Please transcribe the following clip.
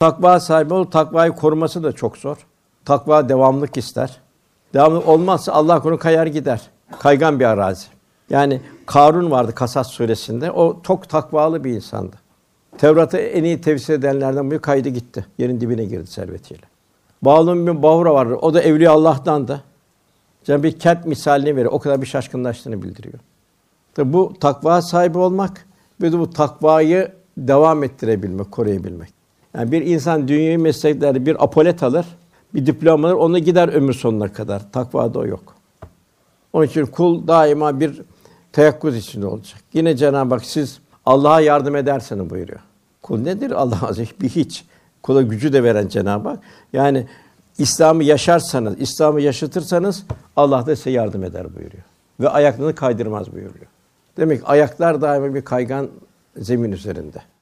Takva sahibi ol, takvayı koruması da çok zor. Takva devamlık ister. Devamlık olmazsa Allah konu kayar gider. Kaygan bir arazi. Yani Karun vardı Kasas suresinde. O çok takvalı bir insandı. Tevrat'ı en iyi tefsir edenlerden biri kaydı gitti. Yerin dibine girdi servetiyle. Bağlum bin Bahura vardı. O da Evliya Allah'tandı. Yani bir kent misalini veriyor. O kadar bir şaşkınlaştığını bildiriyor. Tabi bu takva sahibi olmak ve de bu takvayı devam ettirebilmek, koruyabilmek. Yani bir insan dünyevi mesleklerde bir apolet alır, bir diploma alır, onunla gider ömür sonuna kadar. Takvada o yok. Onun için kul daima bir teyakkuz içinde olacak. Yine Cenab-ı Hak siz Allah'a yardım ederseniz buyuruyor. Kul nedir? Allah'a bir hiç. Kula gücü de veren Cenab-ı Hak. Yani İslam'ı yaşarsanız, İslam'ı yaşatırsanız Allah da size yardım eder buyuruyor. Ve ayaklarını kaydırmaz buyuruyor. Demek ki ayaklar daima bir kaygan zemin üzerinde.